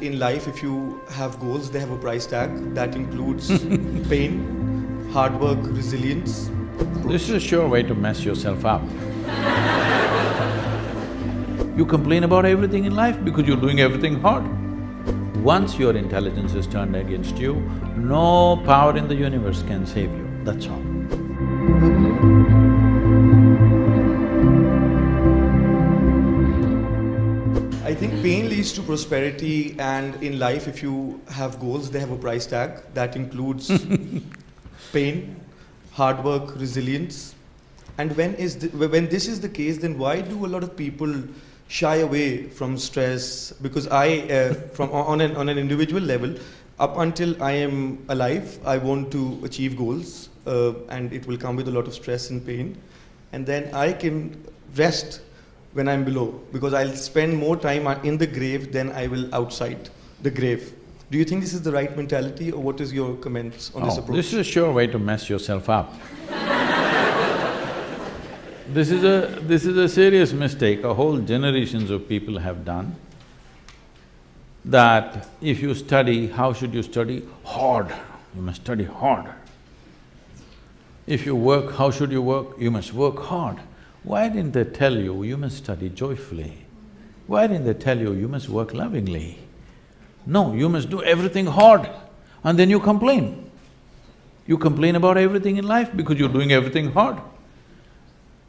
In life, if you have goals, they have a price tag that includes pain, hard work, resilience. This is a sure way to mess yourself up. You complain about everything in life because you're doing everything hard. Once your intelligence is turned against you, no power in the universe can save you, that's all. I think pain leads to prosperity, and in life, if you have goals, they have a price tag that includes pain, hard work, resilience. And when this is the case, then why do a lot of people shy away from stress? Because on an individual level, up until I am alive, I want to achieve goals, and it will come with a lot of stress and pain. And then I can rest when I'm below, because I'll spend more time in the grave than I will outside the grave. Do you think this is the right mentality, or what is your comments on this approach? This is a sure way to mess yourself up. This is a serious mistake, a whole generations of people have done, that if you study, how should you study? Hard, you must study hard. If you work, how should you work? You must work hard. Why didn't they tell you, you must study joyfully? Why didn't they tell you, you must work lovingly? No, you must do everything hard, and then you complain. You complain about everything in life because you're doing everything hard.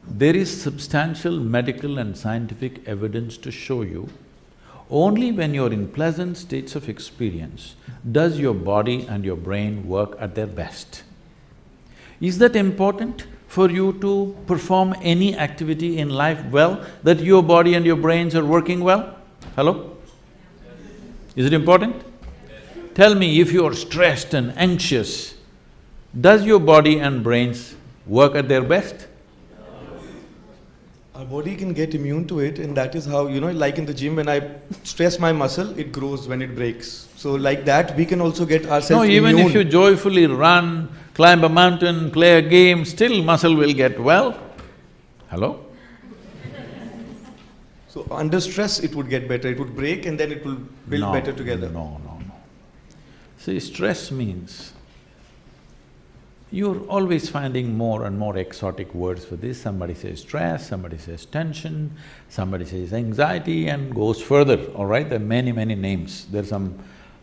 There is substantial medical and scientific evidence to show you, only when you're in pleasant states of experience does your body and your brain work at their best. Is that important for you to perform any activity in life well, that your body and your brains are working well? Hello? Is it important? Yes. Tell me, if you are stressed and anxious, does your body and brains work at their best? Our body can get immune to it, and that is how, you know, like in the gym, when I stress my muscle, it grows when it breaks. So like that, we can also get ourselves immune. No, even if you joyfully run, climb a mountain, play a game, still muscle will get well. Hello? So under stress it would get better, it would break and then it will build better together. No. See, stress means… You're always finding more and more exotic words for this. Somebody says stress, somebody says tension, somebody says anxiety, and goes further, all right? There are many, many names. There are some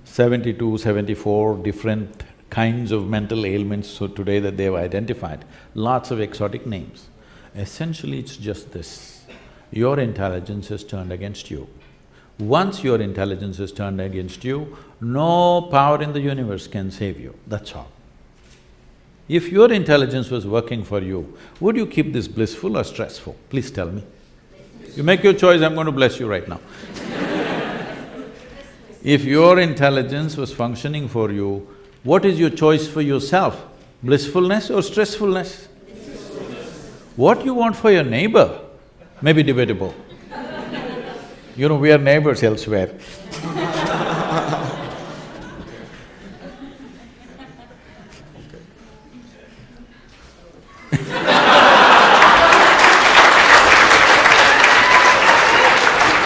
72, 74 different kinds of mental ailments so today that they've identified, lots of exotic names. Essentially, it's just this, your intelligence is turned against you. Once your intelligence is turned against you, no power in the universe can save you, that's all. If your intelligence was working for you, would you keep this blissful or stressful? Please tell me. You make your choice, I'm going to bless you right now. If your intelligence was functioning for you, what is your choice for yourself? Blissfulness or stressfulness? Blissfulness. What you want for your neighbor may be debatable. You know, we are neighbors elsewhere.